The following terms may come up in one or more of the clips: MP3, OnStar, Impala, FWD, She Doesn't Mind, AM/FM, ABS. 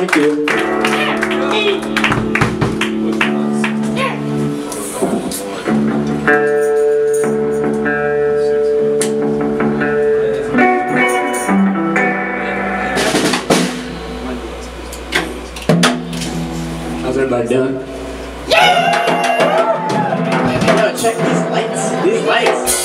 Thank you. How's everybody doing? Yeah! No, check these lights. These lights.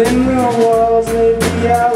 In the walls, maybe I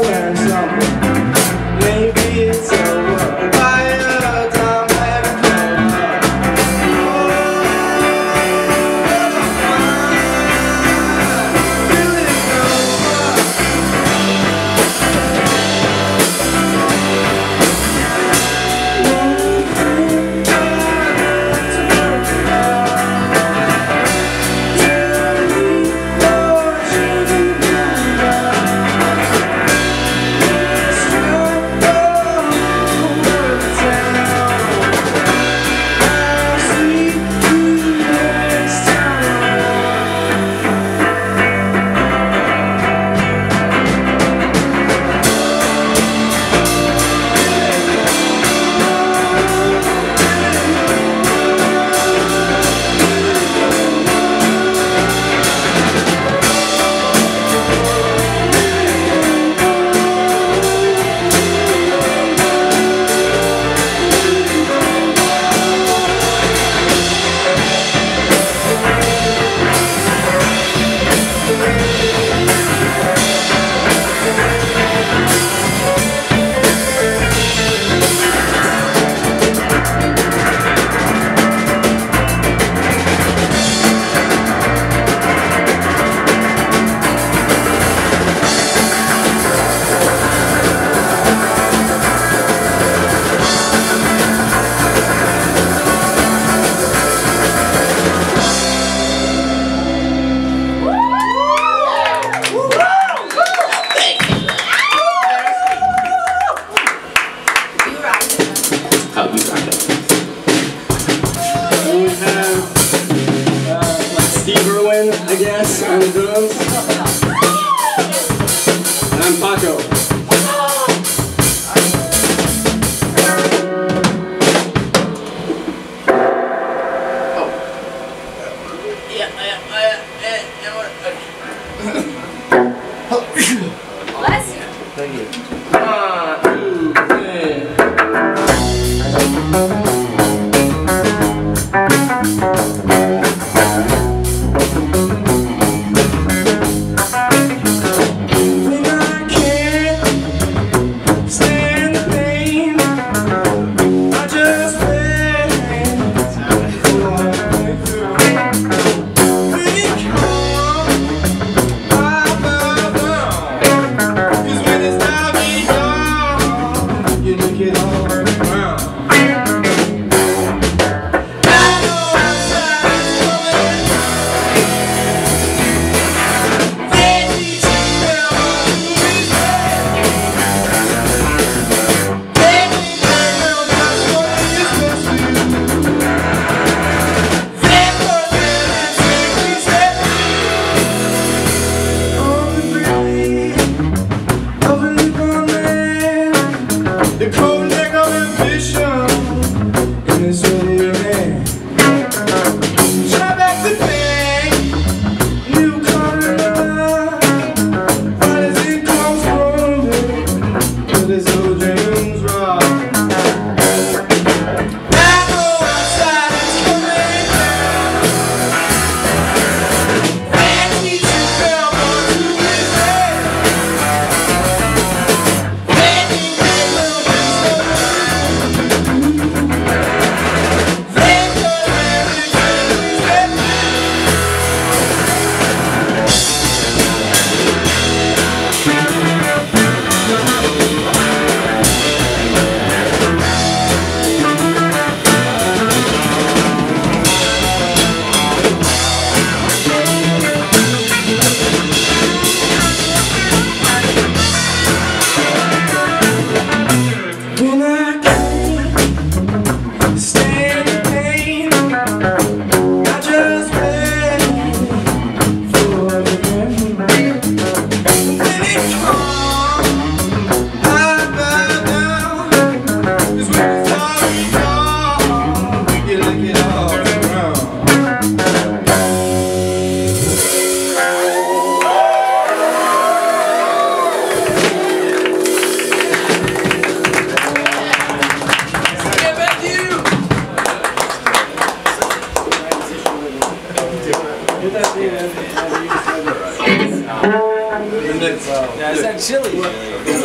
Yeah, it's like chili. This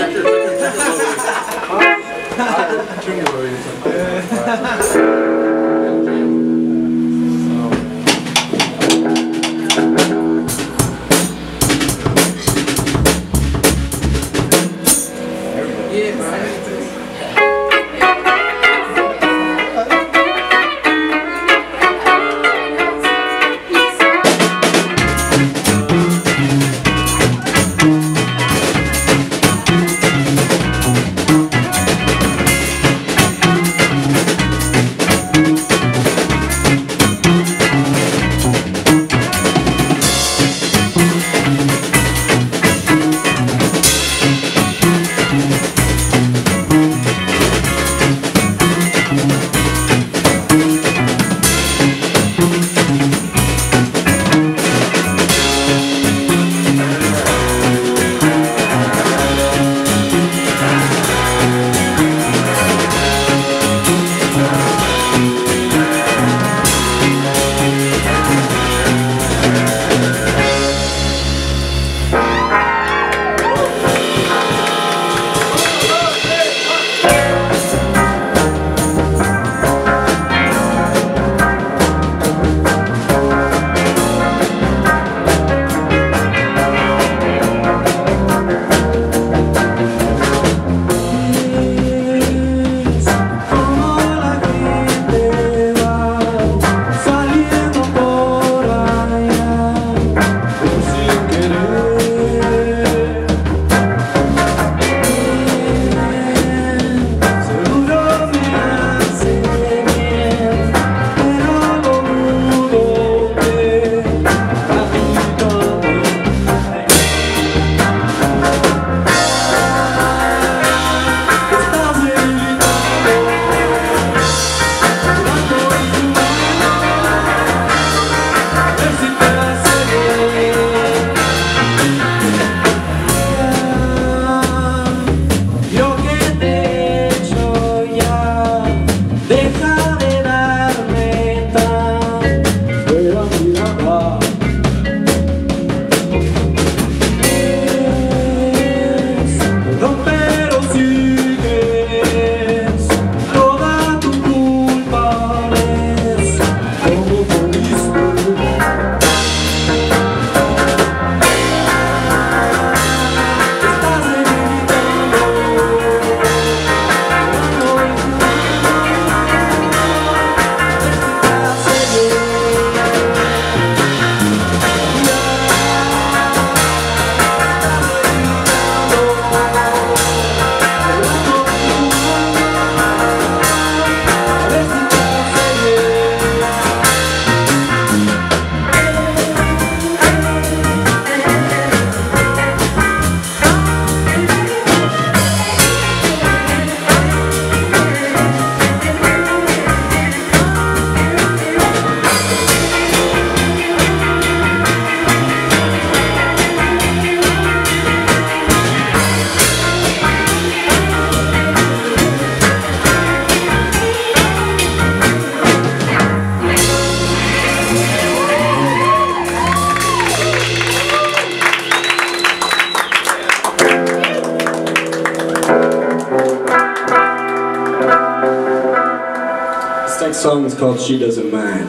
song is called She Doesn't Mind.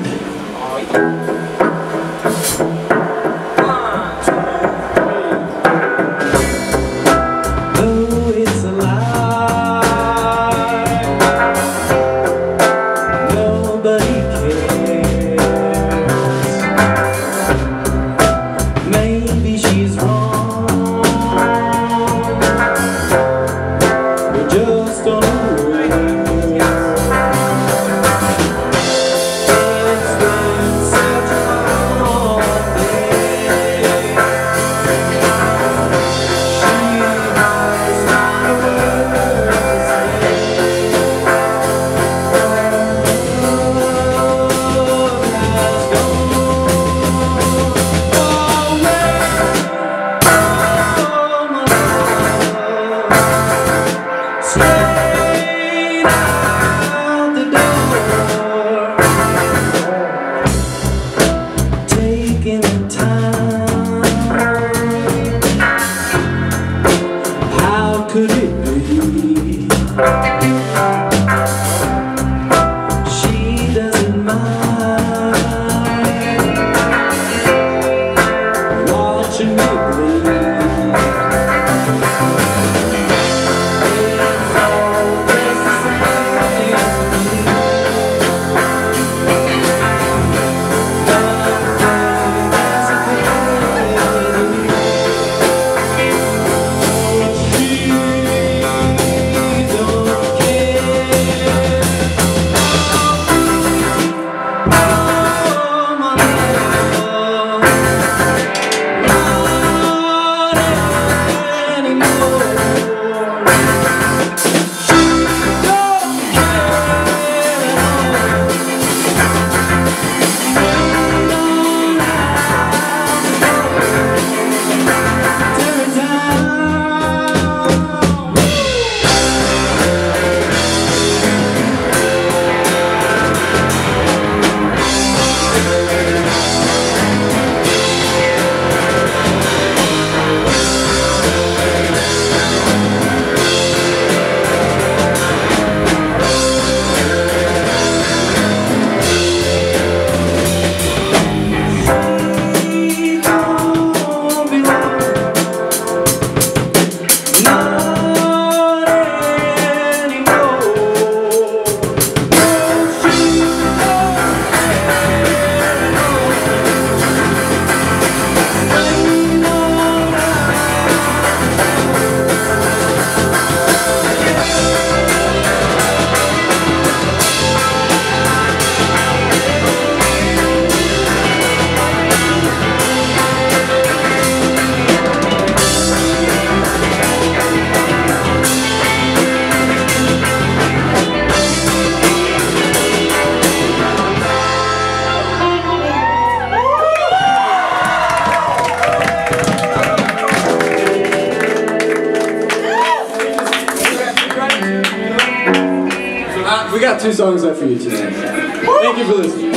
We got 2 songs left for you today. Thank you for listening.